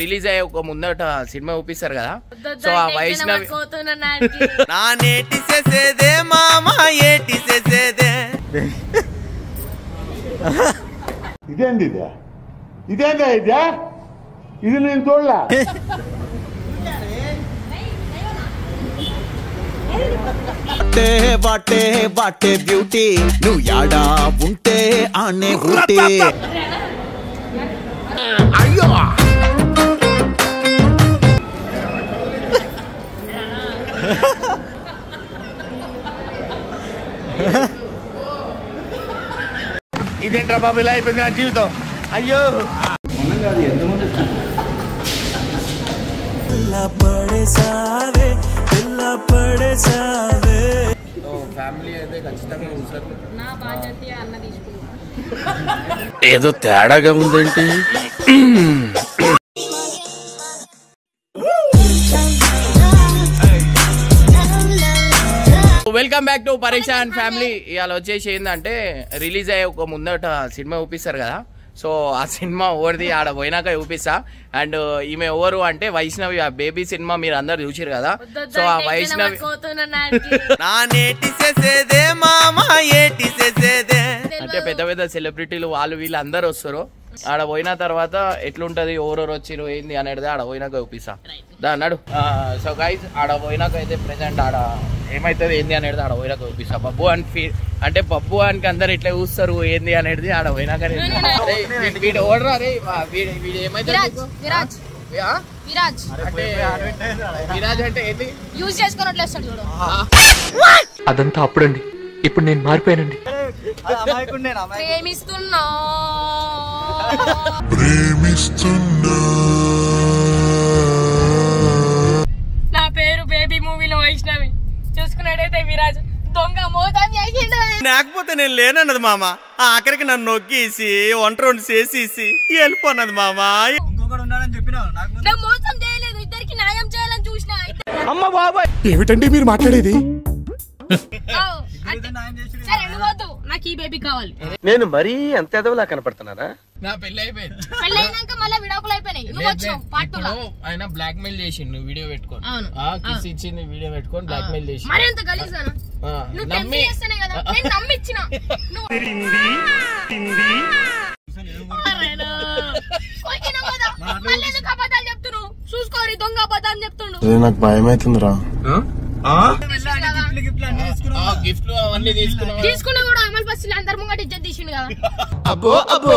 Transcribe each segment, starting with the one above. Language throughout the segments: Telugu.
రిలీజ్ అయ్యే ఒక ముందట సినిమా చూపిస్తారు కదా, సో ఆ వైష్ణవి ఇదేంది ఇదేందా ఇదా ఇది నేను చూడలా. వాటే వాటే బ్యూటీ నువ్వు యాడా ఉంటే ఆనే ఉంటే అయ్యో ఇదేంట్రా బాబు ఇలా అయిపోయింది నా జీవితం. అయ్యో కాదు ఎంతమంది ఏదో తేడాగా ఉందంటే welcome back to Pareshan family. ఇవాళ వచ్చేసి ఏంటంటే రిలీజ్ అయ్యే ఒక ముందట సినిమా చూపిస్తారు కదా, సో ఆ సినిమా ఓవర్ది ఆడ పోయినాక చూపిస్తా. అండ్ ఈమె ఓవరు అంటే వైష్ణవి. ఆ బేబీ సినిమా మీరు అందరు చూసారు కదా, సో ఆ వైష్ణవి అంటే పెద్ద పెద్ద సెలబ్రిటీలు వాళ్ళు వీళ్ళు అందరు వస్తారు. ఆడ పోయిన తర్వాత ఎట్లుంటది ఓవరోవర్ వచ్చిరు ఏంది అనేది ఆడ పోయినాక చూపిస్తా అన్నాడు. సో గైజ్ ఆడ పోయినాక అయితే ప్రెసెంట్ ఆడ ఏమైతుంది ఏంది అనేది ఆడ పోయినాక చూపిస్తా. బబ్బు అండ్ ఫీల్ అంటే బబ్బు అని అందరు ఎట్లా చూస్తారు ఏంది అనేది ఆడ పోయినాక వీడు ఓడరా వీడు ఏమైతే విరాజ్ అంటే ఏంది అదంతా అప్పుడండి. ఇప్పుడు నేను మారిపోయానండి. నా పేరు బేబీ మూవీలో వైష్ణవి. చూసుకున్నాడైతే విరాజ్ దొంగ మోసం చేసిండు. లేకపోతే నేను లేనన్నది మామ. ఆఖరికి నన్ను నొక్కేసి వంట రెండు చేసేసి వెళ్ళిపోన్నది మామ. ఇంకొకడు ఉన్నాడని చెప్పినా మోసం చేయలేదు. ఇద్దరికి న్యాయం చేయాలని చూసినా. అమ్మ బాబాయ్ ఏమిటండి మీరు మాట్లాడేది? నేను మరీ అంత ఎదవలా కనపడుతున్నారా? నా పెళ్లి అయిపోయింది. పెళ్లి అయినాక మళ్ళీ విడాకులు అయిపోయినాయి. నువ్వు వచ్చావు పార్టీలో. ఆయన బ్లాక్ మెయిల్ చేసిండు వీడియో పెట్టుకొని. ఆ కిస్ ఇచ్చింది వీడియో పెట్టుకొని బ్లాక్ మెయిల్ చేసి. మరి అంత గలీజానా? నువ్వు నమ్మి చేస్తనే కదా. నేను నమ్మి ఇచ్చినా. నువ్వు తిండి తిండి అరేనా కొకిన కదా. మళ్ళీ ఎందుకు అబద్ధాలు చెప్తున్నావు? చూసుకోరి దొంగ అబద్ధాలు చెప్తుండు. నాకు భయమైతుందిరా. తీసుకున్నా కూడా అమలు బస్సులు అందరి ముంగట ఇజ్జత్ తీసిండు కదా. అబ్బో అబ్బో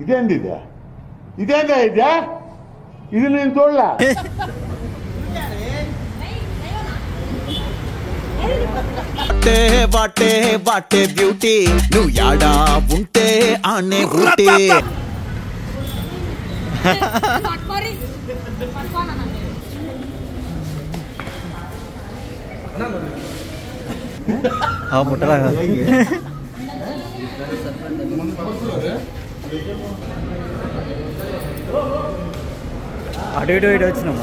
ఇదేంది ఇదేందా ఇదా ఇది నేను చూడలా. వాటే వాటే బ్యూటీ నువ్వు యాడా ఉంటే ఆనే ఉంటే అటు ఇటు ఇటు వచ్చినామా?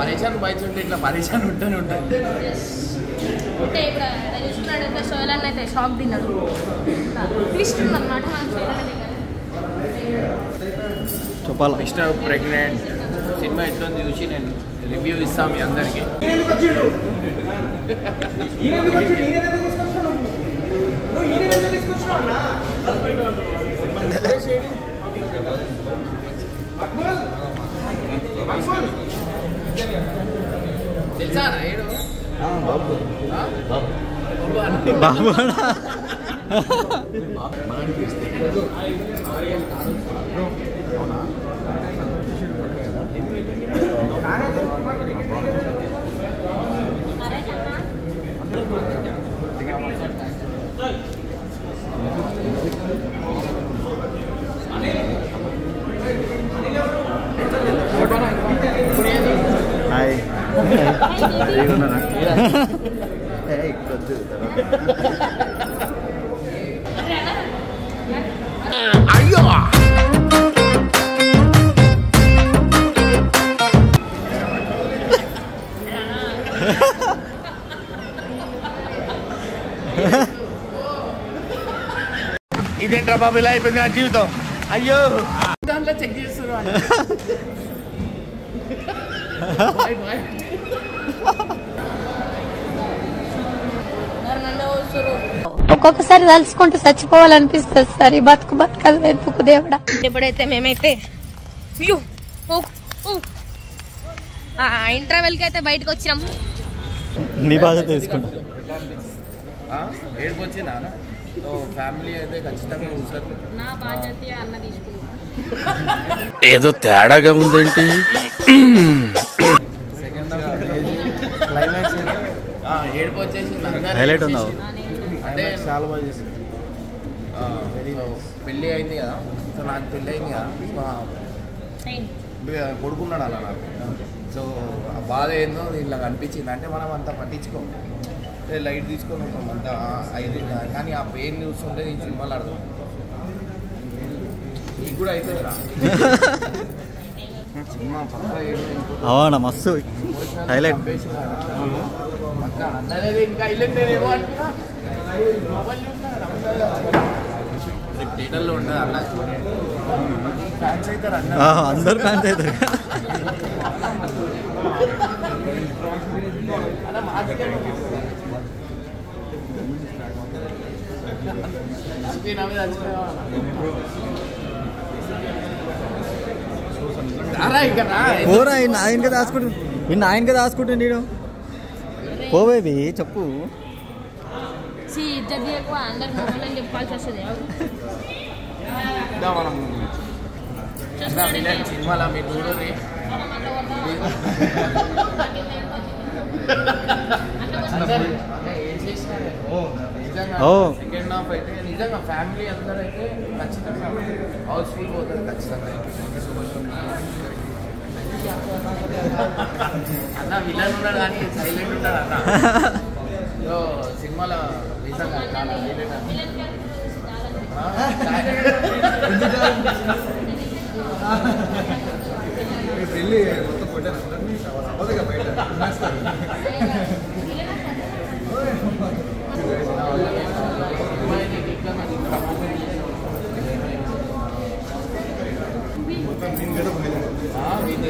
పరేషాన్ బైట్స్ ఉంటే ఇట్లా పరేషాన్ ఉంటూనే ఉంటుంది. అంటే ఇప్పుడు చూస్తున్నాడు అయితే సోయలాన్ని అయితే షాక్ తిన్నాడు ట్విస్ట్ ఉందన్నమాట. చెప్పాలి మిస్టర్ ప్రెగ్నెంట్ సినిమా ఇట్లా చూసి నేను రివ్యూ ఇస్తాం మీ అందరికీ. తెలుసా ఏడు బాబు బాబు అయ్యో ఇదేంట్రా బాబు ఇలా అయిపోయింది నా జీవితం. అయ్యో దాంట్లో చెక్ చేస్తున్నారు ఒక్కొక్కసారి తలుచుకుంటూ చచ్చిపోవాలనిపిస్తుంది సార్. ఈ బతుకు బతుకలు వెతుకు దేవుడా. ఇప్పుడైతే మేమైతే ఇంటర్వెల్ కి అయితే బయటకు వచ్చినాం. మీ బాధ తెలుసుకుంటా ఏదో తేడాగా ఉందంటే హైలైట్ ఉన్నావు అంటే చాలా బాగా చేసింది. పెళ్ళి అయింది కదా, సో నాకు పెళ్ళి అయింది కదా, కొడుకున్నాడు అలా నాకు. సో ఆ బాధ ఏందో ఇలాగ అనిపించింది. అంటే మనం అంత పట్టించుకోము, లైట్ తీసుకొని ఉంటాం అంత అయితే. కానీ ఆ పెయిన్ చూస్తుంటే నేను సినిమాలు ఆడతాం. నీకు కూడా అయితే సినిమా పక్క మస్తు హైలైట్ పక్క అందలేదు. ఇంకా ఇల్లేమో అంటున్నా అందరు ఫ్యాన్స్ అవుతారు. ఆయనకే దాచుకుంటు నిన్ను ఆయనకే దాచుకుంటు నేను పోవేవి చెప్పు అన్న విలన్ ఉన్నాడు కానీ సైలెంట్ ఉంటాడు అన్న. సినిమాలో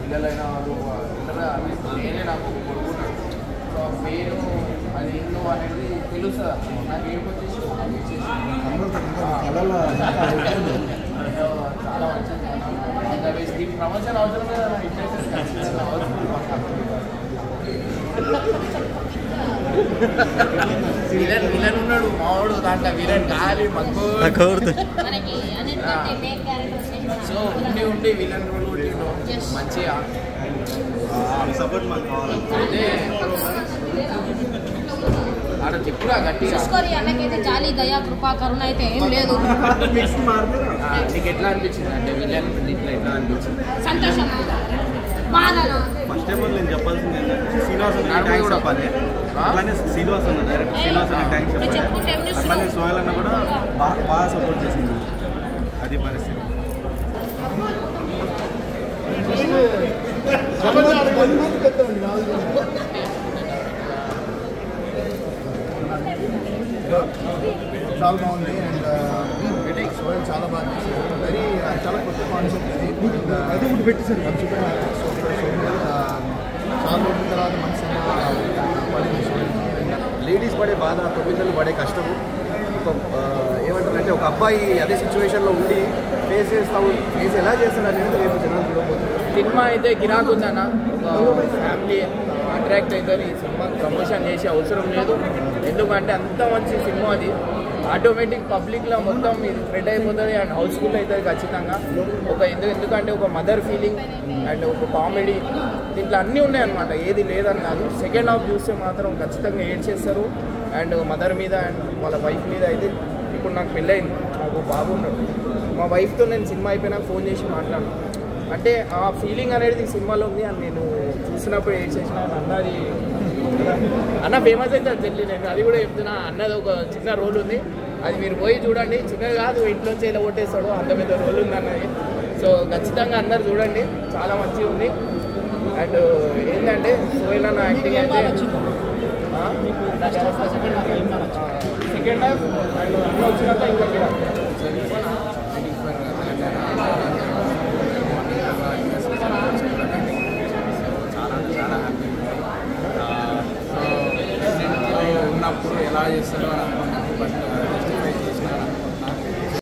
పిల్లలైనా వాళ్ళు అందరూ నేనే నాకు కొనుక్కున్నాను. సో పేరు అది ఏంటో అనేది తెలుసా నాకు ఏమొచ్చేసి చాలా వచ్చింది. ఈ ప్రమోషన్ అవసరం లేదా విలన్ విలన్ ఉన్నాడు మావాడు దాంట్లో విలన్ కాలి మగ్గు. సో ఉండి ఉండి విలన్ రోల్ ఉండి మంచిగా సపోర్ట్ మాకు కావాలి. చూసుకోరి అన్నకైతే జాలి దయా కృపా కరుణ అయితే ఏం లేదు. నీకు ఎట్లా అనిపించింది అంటే విజయాన్ని ఇట్లా ఎట్లా అనిపించింది? సంతోషం, బాధనా? ఫస్ట్ ఆఫ్ ఆల్ నేను చెప్పాల్సింది ఏంటంటే శ్రీనివాసన్ కూడా అవ్వాలి, అలానే శ్రీనివాస్ అన్న డైరెక్టర్ శ్రీనివాస్ అన్న థ్యాంక్స్ చెప్పాలి, అలానే సోయల్ అన్న కూడా బాగా సపోర్ట్ చేసింది. అది పరిస్థితి. చాలా బాగుంది అండ్ విటేక్ సోయల్ చాలా బాగా చేశారు. వెరీ చాలా కొత్త కాన్సెప్ట్ ఇది. అది ఒకటి పెట్టేశారు చాలా రోజుల తర్వాత మనసున్న పడింది. లేడీస్ పడే బాధ, తొమ్మిదలు పడే కష్టము, ఏమంటారంటే ఒక అబ్బాయి అదే సిచ్యువేషన్లో ఉండి ఫేస్ చేస్తాము, ఫేస్ ఎలా చేస్తాడు అనేది రేపు జనాలు చూడబోతున్నారు. సినిమా అయితే గిరాకు ఉందన్న, ఫ్యామిలీ అట్రాక్ట్ అవుతుంది. ఈ సినిమా ప్రమోషన్ చేసే అవసరం లేదు, ఎందుకంటే అంత మంచి సినిమా అది. ఆటోమేటిక్ పబ్లిక్లో మొత్తం ఇది స్ప్రెడ్ అయిపోతుంది అండ్ హౌస్ఫుల్ అవుతుంది ఖచ్చితంగా. ఎందుకంటే ఒక మదర్ ఫీలింగ్ అండ్ ఒక కామెడీ, దీంట్లో అన్నీ ఉన్నాయన్నమాట, ఏది లేదని కాదు. సెకండ్ హాఫ్ చూస్తే మాత్రం ఖచ్చితంగా ఏడ్చేస్తారు అండ్ మదర్ మీద అండ్ వాళ్ళ వైఫ్ మీద. అయితే ఇప్పుడు నాకు పెళ్ళయింది, నాకు బాబు ఉన్నాడు. మా వైఫ్తో నేను సినిమా అయిపోయినాక ఫోన్ చేసి మాట్లాడను, అంటే ఆ ఫీలింగ్ అనేది ఈ సినిమాలో ఉంది అని నేను చూసినప్పుడు ఏడ్చేసిన అన్నది. అన్న ఫేమస్ అయితే తెలియదు, నేను అది కూడా చెప్తున్నా. అన్నది ఒక చిన్న రోల్ ఉంది, అది మీరు పోయి చూడండి. చిన్నది కాదు, ఇంట్లోంచి ఇలా కొట్టేస్తాడు, అంత పెద్ద రోల్ ఉంది అన్నది. సో ఖచ్చితంగా అందరు చూడండి, చాలా మంచిగా ఉంది. అండ్ ఏంటంటే సోయల్ అన్న యాక్టింగ్ అయితే సెకండ్ హాఫ్ అండ్ అన్న వచ్చినాక ఇంకా ఎలా చేస్తారో అని అనుకుంటున్నాను. బట్